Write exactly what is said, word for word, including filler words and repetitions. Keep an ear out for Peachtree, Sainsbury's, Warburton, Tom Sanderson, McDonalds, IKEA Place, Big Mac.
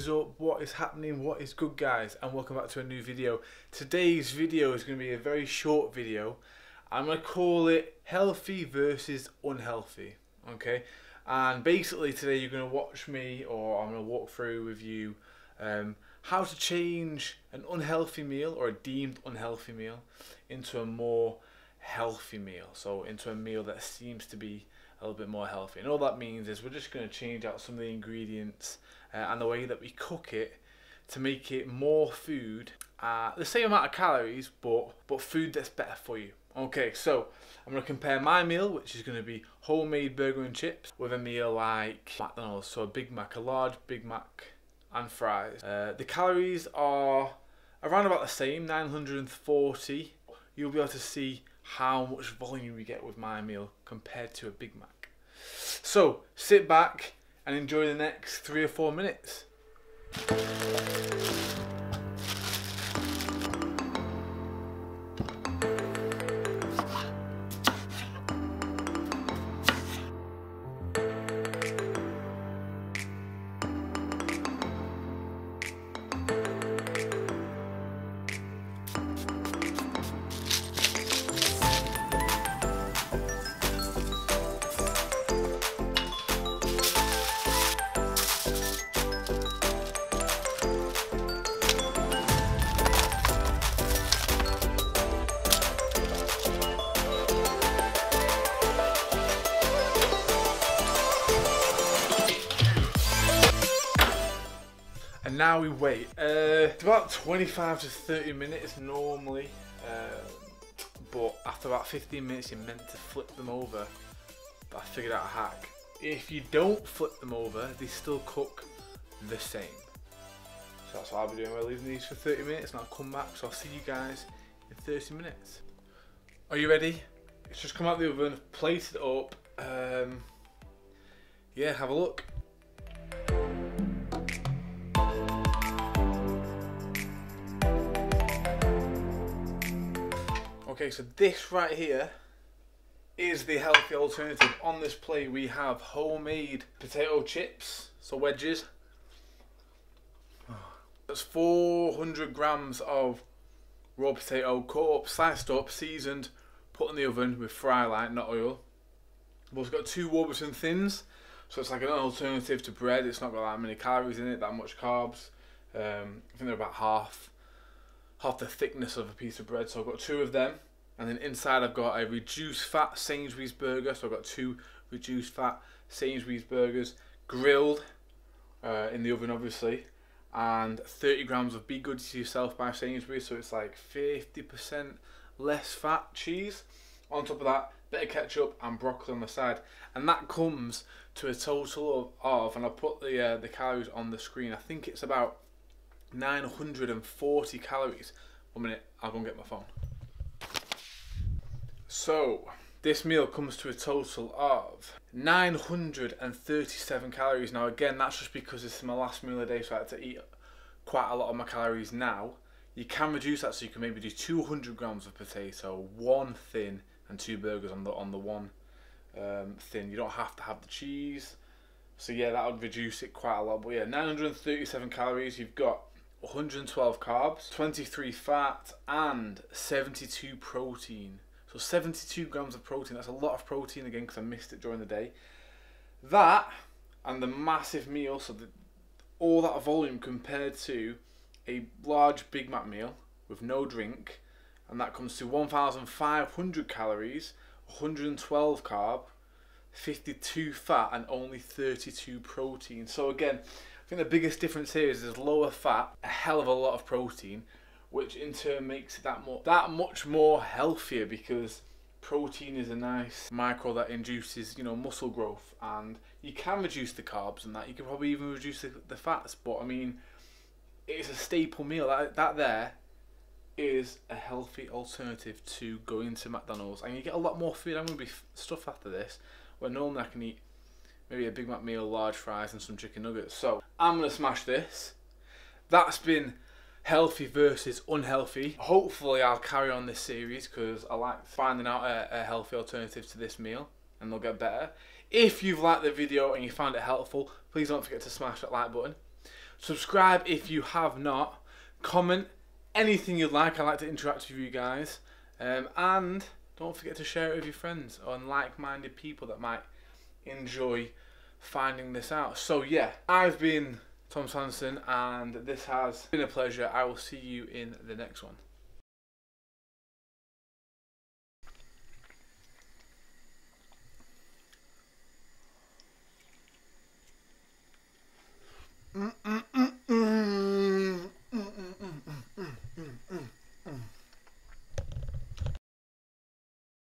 is up, what is happening, what is good, guys, and welcome back to a new video. Today's video is going to be a very short video. I'm going to call it healthy versus unhealthy, okay? And basically today you're going to watch me, or I'm going to walk through with you um, how to change an unhealthy meal, or a deemed unhealthy meal, into a more healthy meal, so into a meal that seems to be a little bit more healthy. And all that means is we're just going to change out some of the ingredients uh, and the way that we cook it to make it more food, uh, the same amount of calories, but but food that's better for you. Okay, so I'm going to compare my meal, which is going to be homemade burger and chips, with a meal like McDonald's, so a Big Mac, a large Big Mac and fries. Uh, the calories are around about the same, nine hundred forty. You'll be able to see how much volume we get with my meal compared to a Big Mac. So sit back and enjoy the next three or four minutes. And now we wait. Uh, it's about twenty-five to thirty minutes normally, uh, but after about fifteen minutes, you're meant to flip them over. But I figured out a hack. If you don't flip them over, they still cook the same. So that's what I'll be doing. We're leaving these for thirty minutes, and I'll come back. So I'll see you guys in thirty minutes. Are you ready? It's just come out the oven, plated it up. Um, yeah, have a look. Okay, so this right here is the healthy alternative. On this plate we have homemade potato chips, so wedges. That's four hundred grams of raw potato, cut up, sliced up, seasoned, put in the oven with fry light, not oil. We've also got two Warburton thins, so it's like an alternative to bread. It's not got that many calories in it, that much carbs. Um, I think they're about half, half the thickness of a piece of bread, so I've got two of them. And then inside I've got a reduced fat Sainsbury's burger, so I've got two reduced fat Sainsbury's burgers, grilled uh, in the oven obviously, and thirty grams of Be Good To Yourself by Sainsbury's, so it's like fifty percent less fat cheese. On top of that, a bit of ketchup and broccoli on the side. And that comes to a total of, of and I'll put the, uh, the calories on the screen, I think it's about nine hundred forty calories. One minute, I'll go and get my phone. So this meal comes to a total of nine hundred thirty-seven calories. Now again, that's just because it's my last meal of the day, so I had to eat quite a lot of my calories now. You can reduce that, so you can maybe do two hundred grams of potato, one thin and two burgers on the on the one um, thin. You don't have to have the cheese. So yeah, that would reduce it quite a lot. But yeah, nine hundred thirty-seven calories. You've got one hundred twelve carbs, twenty-three fat, and seventy-two protein. So seventy-two grams of protein. That's a lot of protein again, because I missed it during the day. That and the massive meal, so the, all that volume compared to a large Big Mac meal with no drink, and that comes to one thousand five hundred calories, one hundred twelve carb, fifty-two fat, and only thirty-two protein. So again, I think the biggest difference here is there's lower fat, a hell of a lot of protein, which in turn makes it that more that much more healthier, because protein is a nice micro that induces, you know, muscle growth, and you can reduce the carbs and that. You can probably even reduce the, the fats, but I mean, it's a staple meal. That, that there is a healthy alternative to going to McDonald's, and you get a lot more food. I'm gonna be stuffed after this, where normally I can eat maybe a Big Mac meal, large fries, and some chicken nuggets. So I'm gonna smash this. That's been healthy versus unhealthy. Hopefully I'll carry on this series, because I like finding out a, a healthy alternative to this meal, and they'll get better. If you've liked the video and you found it helpful, please don't forget to smash that like button. Subscribe if you have not. Comment anything you'd like. I like to interact with you guys. Um, and don't forget to share it with your friends or like-minded people that might enjoy finding this out. So yeah, I've been Tom Sanderson and this has been a pleasure. I will see you in the next one.